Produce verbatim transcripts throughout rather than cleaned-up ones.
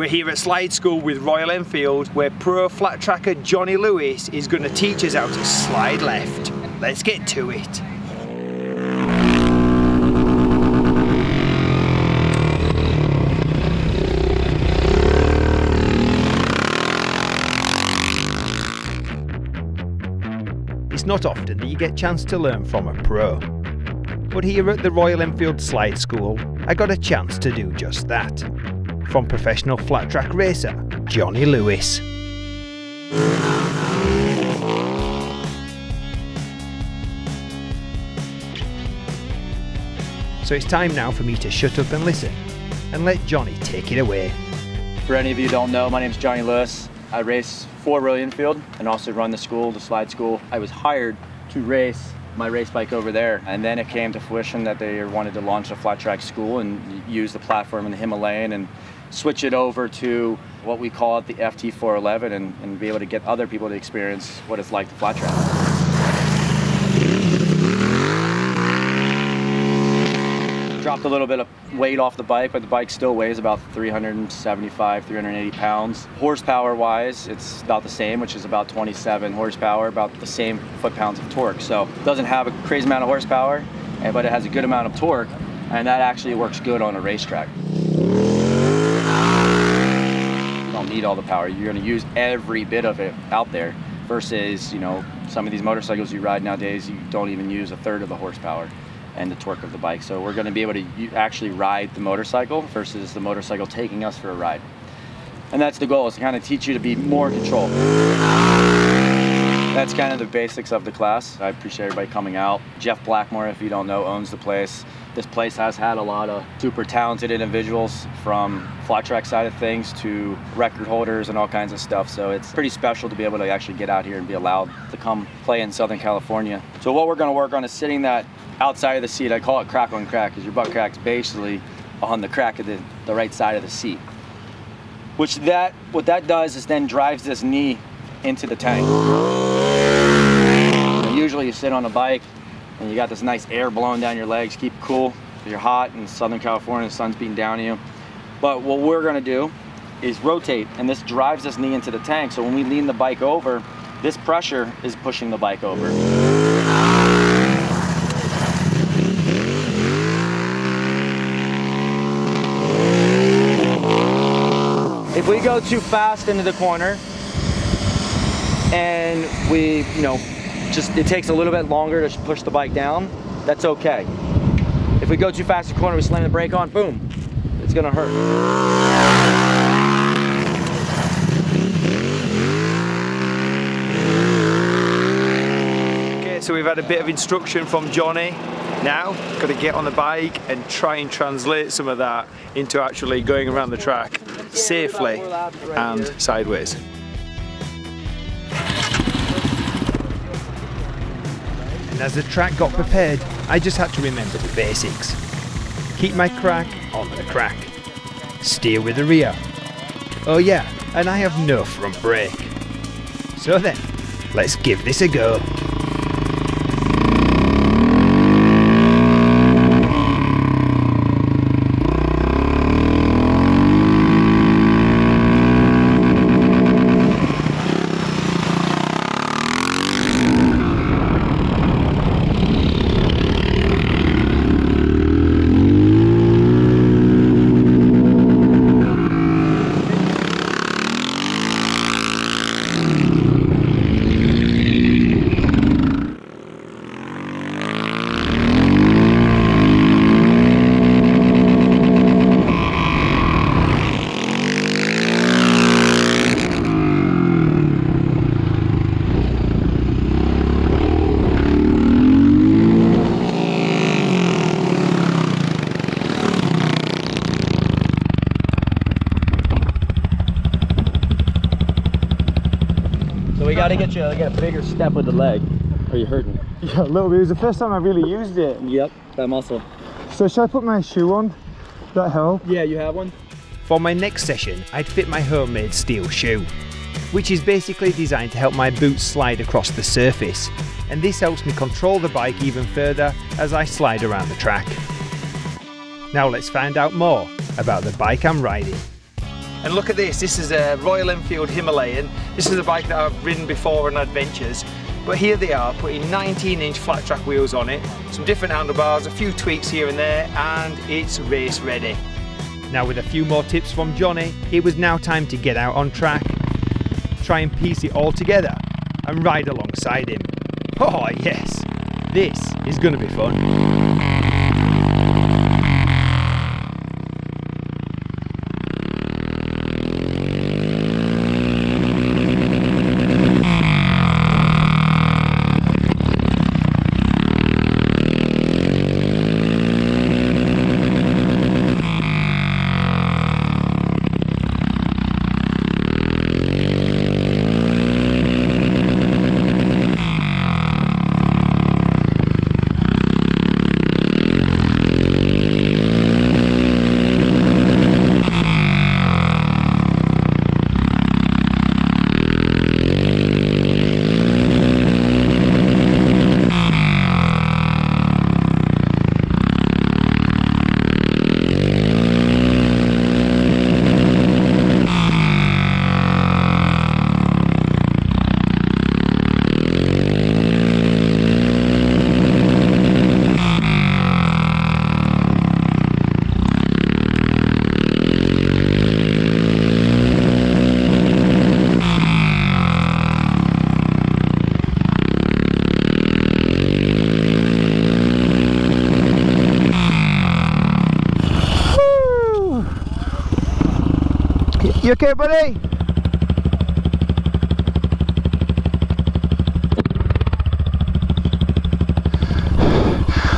We're here at slide school with Royal Enfield, where pro flat tracker Johnny Lewis is going to teach us how to slide left. Let's get to it. It's not often that you get a chance to learn from a pro, but here at the Royal Enfield Slide School, I got a chance to do just that. From professional flat track racer, Johnny Lewis. So it's time now for me to shut up and listen, and let Johnny take it away. For any of you who don't know, my name's Johnny Lewis. I race for Royal Enfield and also run the school, the slide school. I was hired to race my race bike over there, and then it came to fruition that they wanted to launch a flat track school and use the platform in the Himalayan and switch it over to what we call it the F T four eleven and, and be able to get other people to experience what it's like to flat track. Dropped a little bit of weight off the bike, but the bike still weighs about three seventy-five, three eighty pounds. Horsepower wise, it's about the same, which is about twenty-seven horsepower, about the same foot pounds of torque. So it doesn't have a crazy amount of horsepower, but it has a good amount of torque, and that actually works good on a racetrack. You don't need all the power. You're going to use every bit of it out there versus, you know, some of these motorcycles you ride nowadays, you don't even use a third of the horsepower and the torque of the bike. So we're going to be able to actually ride the motorcycle versus the motorcycle taking us for a ride. And that's the goal, is to kind of teach you to be more in control. That's kind of the basics of the class. I appreciate everybody coming out. Jeff Blackmore, if you don't know, owns the place. This place has had a lot of super talented individuals, from flat track side of things to record holders and all kinds of stuff. So it's pretty special to be able to actually get out here and be allowed to come play in Southern California. So what we're going to work on is sitting that outside of the seat. I call it crack on crack, because your butt crack's basically on the crack of the, the right side of the seat. Which that, what that does is then drives this knee into the tank. And usually you sit on a bike and you got this nice air blowing down your legs, keep cool. You're hot in Southern California, the sun's beating down on you. But what we're gonna do is rotate, and this drives this knee into the tank. So when we lean the bike over, this pressure is pushing the bike over. If we go too fast into the corner and we, you know, just it takes a little bit longer to push the bike down, that's okay. If we go too fast in the corner, we slam the brake on, boom, it's gonna hurt. Okay, so we've had a bit of instruction from Johnny. Now, got to get on the bike and try and translate some of that into actually going around the track safely and sideways. And as the track got prepared, I just had to remember the basics. Keep my crack on the crack. Steer with the rear. Oh yeah, and I have no front brake. So then, let's give this a go. You gotta get you like a bigger step with the leg. Are you hurting? Yeah, a little bit. It was the first time I really used it. Yep, that muscle. So should I put my shoe on? That help? Yeah, you have one. For my next session, I'd fit my homemade steel shoe, which is basically designed to help my boots slide across the surface. And this helps me control the bike even further as I slide around the track. Now let's find out more about the bike I'm riding. And look at this, this is a Royal Enfield Himalayan. This is a bike that I've ridden before on adventures. But here they are, putting nineteen inch flat track wheels on it, some different handlebars, a few tweaks here and there, and it's race ready. Now with a few more tips from Johnny, it was now time to get out on track, try and piece it all together and ride alongside him. Oh yes, this is going to be fun. You okay, buddy?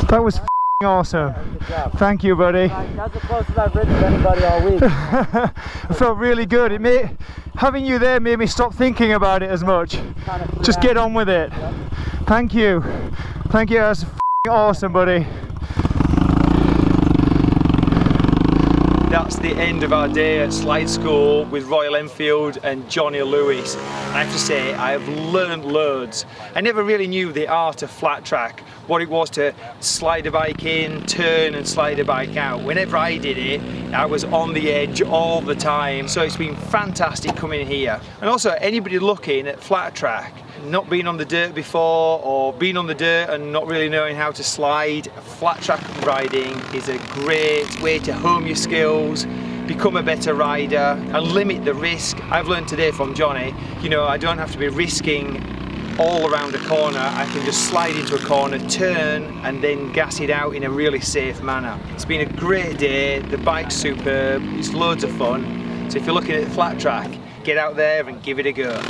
That was f***ing awesome. Thank you, buddy. That's the closest I've ridden to anybody all week. It felt really good. It made, having you there made me stop thinking about it as much. Kind of Just get on with it. Yep. Thank you. Thank you. That's f***ing awesome, buddy. That's the end of our day at Slide School with Royal Enfield and Johnny Lewis. I have to say, I have learned loads. I never really knew the art of flat track, what it was to slide a bike in, turn and slide a bike out. Whenever I did it, I was on the edge all the time. So it's been fantastic coming here. And also, anybody looking at flat track, not being on the dirt before or being on the dirt and not really knowing how to slide, flat track riding is a great way to hone your skills, become a better rider and limit the risk. I've learned today from Johnny, you know, I don't have to be risking all around a corner. I can just slide into a corner, turn and then gas it out in a really safe manner. It's been a great day, the bike's superb, it's loads of fun. So if you're looking at flat track, get out there and give it a go.